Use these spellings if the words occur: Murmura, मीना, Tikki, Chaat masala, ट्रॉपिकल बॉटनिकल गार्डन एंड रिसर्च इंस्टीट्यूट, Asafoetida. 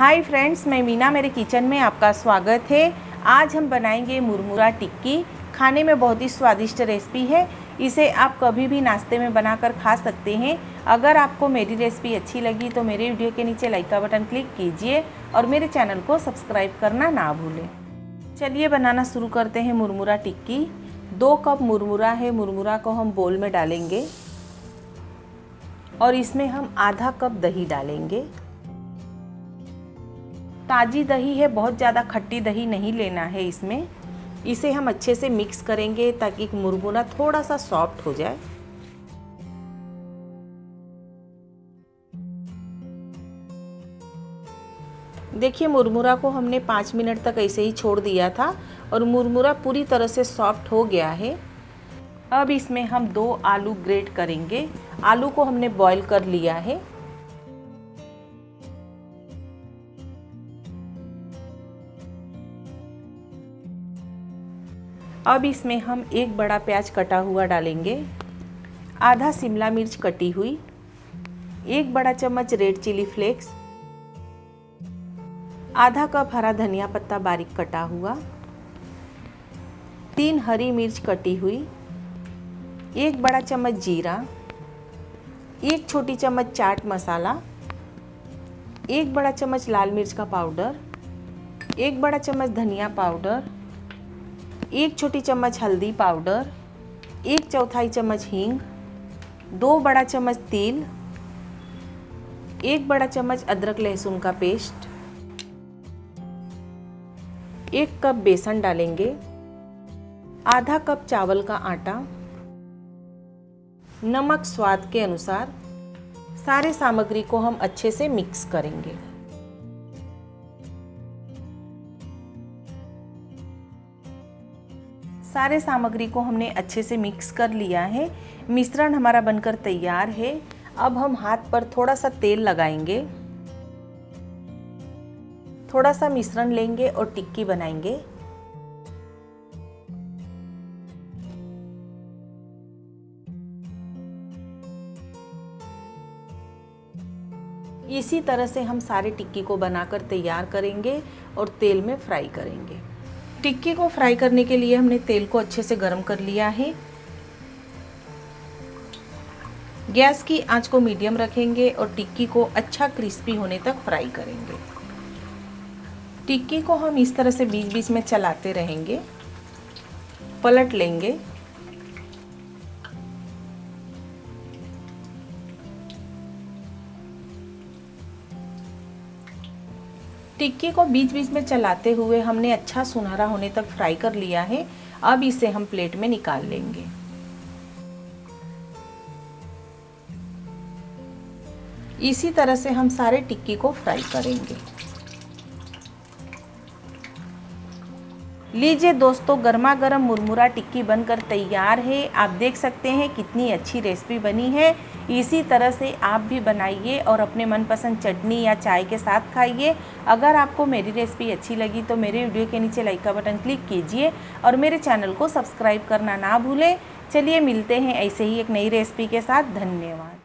Hi friends, मैं मीना, मेरे kitchen में आपका स्वागत है। आज हम बनाएंगे मुरमुरा टिक्की। खाने में बहुत ही स्वादिष्ट रेसिपी है। इसे आप कभी भी नाश्ते में बनाकर खा सकते हैं। अगर आपको मेरी रेसिपी अच्छी लगी तो मेरे वीडियो के नीचे लाइक का बटन क्लिक कीजिए और मेरे चैनल को सब्सक्राइब करना ना भूलें। चलिए बनाना शुरू करते हैं मुरमुरा टिक्की। 2 कप मुरमुरा है, मुरमुरा को हम बोल में डालेंगे और इसमें हम आधा कप दही डालेंगे। ताज़ी दही है, बहुत ज़्यादा खट्टी दही नहीं लेना है इसमें। इसे हम अच्छे से मिक्स करेंगे ताकि मुरमुरा थोड़ा सा सॉफ्ट हो जाए। देखिए, मुरमुरा को हमने 5 मिनट तक ऐसे ही छोड़ दिया था और मुरमुरा पूरी तरह से सॉफ्ट हो गया है। अब इसमें हम 2 आलू ग्रेट करेंगे। आलू को हमने बॉईल कर लिया है। अब इसमें हम 1 बड़ा प्याज कटा हुआ डालेंगे, आधा शिमला मिर्च कटी हुई, 1 बड़ा चम्मच रेड चिली फ्लेक्स, आधा कप हरा धनिया पत्ता बारीक कटा हुआ, 3 हरी मिर्च कटी हुई, 1 बड़ा चम्मच जीरा, 1 छोटी चम्मच चाट मसाला, 1 बड़ा चम्मच लाल मिर्च का पाउडर, 1 बड़ा चम्मच धनिया पाउडर, 1 छोटी चम्मच हल्दी पाउडर, 1 चौथाई चम्मच हींग, 2 बड़ा चम्मच तिल, 1 बड़ा चम्मच अदरक लहसुन का पेस्ट, 1 कप बेसन डालेंगे, आधा कप चावल का आटा, नमक स्वाद के अनुसार। सारे सामग्री को हम अच्छे से मिक्स करेंगे। सारे सामग्री को हमने अच्छे से मिक्स कर लिया है। मिश्रण हमारा बनकर तैयार है। अब हम हाथ पर थोड़ा सा तेल लगाएंगे, थोड़ा सा मिश्रण लेंगे और टिक्की बनाएंगे। इसी तरह से हम सारे टिक्की को बनाकर तैयार करेंगे और तेल में फ्राई करेंगे। टिक्की को फ्राई करने के लिए हमने तेल को अच्छे से गर्म कर लिया है। गैस की आंच को मीडियम रखेंगे और टिक्की को अच्छा क्रिस्पी होने तक फ्राई करेंगे। टिक्की को हम इस तरह से बीच बीच में चलाते रहेंगे, पलट लेंगे। टिक्की को बीच बीच में चलाते हुए हमने अच्छा सुनहरा होने तक फ्राई कर लिया है। अब इसे हम प्लेट में निकाल लेंगे। इसी तरह से हम सारे टिक्की को फ्राई करेंगे। लीजिए दोस्तों, गर्मा गर्म मुरमुरा टिक्की बनकर तैयार है। आप देख सकते हैं कितनी अच्छी रेसिपी बनी है। इसी तरह से आप भी बनाइए और अपने मनपसंद चटनी या चाय के साथ खाइए। अगर आपको मेरी रेसिपी अच्छी लगी तो मेरे वीडियो के नीचे लाइक का बटन क्लिक कीजिए और मेरे चैनल को सब्सक्राइब करना ना भूलें। चलिए मिलते हैं ऐसे ही एक नई रेसिपी के साथ। धन्यवाद।